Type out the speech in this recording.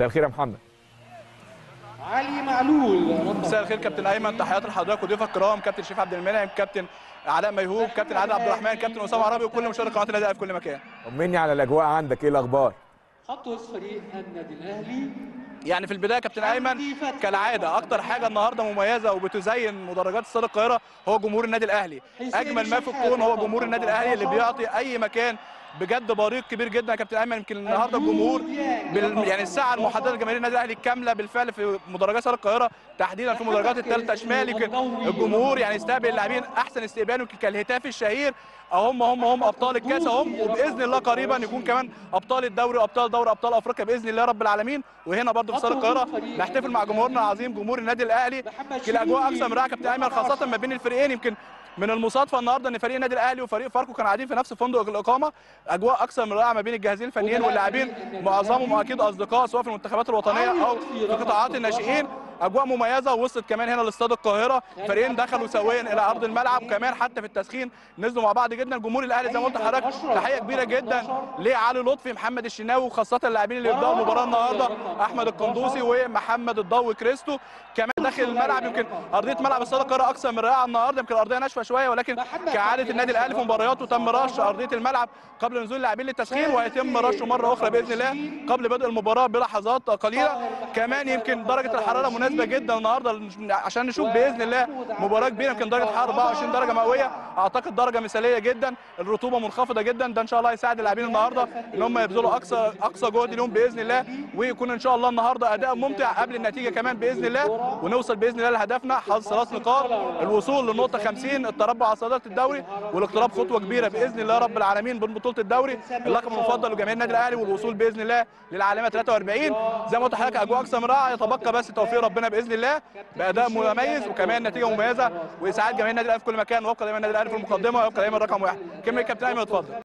مساء الخير يا محمد. علي معلول. مساء الخير كابتن ايمن، تحياتي لحضرتك وضيوفك الكرام، كابتن شريف عبد المنعم، كابتن علاء ميهوب، كابتن عادل عبد الرحمن، كابتن اسامه عرابي، وكل مشاهدي قناه النادي الاهلي في كل مكان. طمني على الاجواء عندك، ايه الاخبار؟ خطوه فريق النادي الاهلي. يعني في البدايه كابتن ايمن كالعاده اكتر حاجه النهارده مميزه وبتزين مدرجات استاد القاهره هو جمهور النادي الاهلي. اجمل ما في الكون هو جمهور النادي الاهلي اللي بيعطي اي مكان بجد بريق كبير جدا يا كابتن ايمن. يمكن النهارده الجمهور يعني الساعه المحدده لجماهير النادي الاهلي الكامله بالفعل في مدرجات استاد القاهره، تحديدا في المدرجات الثالثه شمال، يمكن الجمهور يعني استقبل اللاعبين احسن استقبال، يمكن كالهتاف الشهير هم ابطال الكاس اهم، وباذن الله قريبا يكون كمان ابطال الدوري وابطال دوري ابطال افريقيا باذن الله رب العالمين. وهنا برضه في استاد القاهره نحتفل مع جمهورنا العظيم جمهور النادي الاهلي. الاجواء اكثر من رائعه كابتن ايمن، خاصه ما بين الفريقين. يمكن من المصادفه النهارده ان فريق النادي الاهلي وفريق فاركو كانوا قاعدين في نفس فندق الاقامه. اجواء اكثر من رائعه ما بين الجهازين الفنيين واللاعبين، معظمهم اكيد اصدقاء سواء في المنتخبات الوطنيه او في قطاعات الناشئين. اجواء مميزه وصلت كمان هنا لاستاد القاهره، فريقين دخلوا سويا الى ارض الملعب، كمان حتى في التسخين نزلوا مع بعض جدا. الجمهور الاهلي زي ما قلت لحضرتك تحيه كبيره جدا لعلي لطفي محمد الشناوي، وخاصه اللاعبين اللي بداوا المباراه النهارده احمد القندوسي ومحمد الضو كريستو كمان داخل الملعب. يمكن ارضيه ملعب استاد القاهره اكثر من رائعه النهارده، يمكن الارضيه ناشفه شويه ولكن كعاده النادي الاهلي في مبارياته تم رش ارضيه الملعب قبل نزول اللاعبين للتسخين، وهيتم رشه مره اخرى باذن الله قبل بدء المباراه بلحظات قليله. كمان يمكن درجه الحراره جدا النهارده عشان نشوف باذن الله مباراه كبيره، يمكن درجه الحراره 24 درجه مئويه، اعتقد درجه مثاليه جدا، الرطوبه منخفضه جدا، ده ان شاء الله هيساعد اللاعبين النهارده ان هم يبذلوا اقصى جهد اليوم باذن الله، ويكون ان شاء الله النهارده اداء ممتع قبل النتيجه كمان باذن الله، ونوصل باذن الله لهدفنا حظ 3 نقاط، الوصول للنقطه 50، التربع على صداره الدوري، والاقتراب خطوه كبيره باذن الله رب العالمين من بطوله الدوري، اللقب المفضل لجماهير النادي الاهلي، والوصول باذن الله للعالميه 43. زي ما قلت لحضرتك اجواء اقصى من رائعه، يتبقى بس توفيق ربنا باذن الله باداء مميز وكمان نتيجه مميزه واسعاد جماهير النادي الاهلي في كل مكان، ويبقى دايما النادي الاهلي في المقدمه، ويبقى دايما رقم 1. كمل كابتن ايمن اتفضل.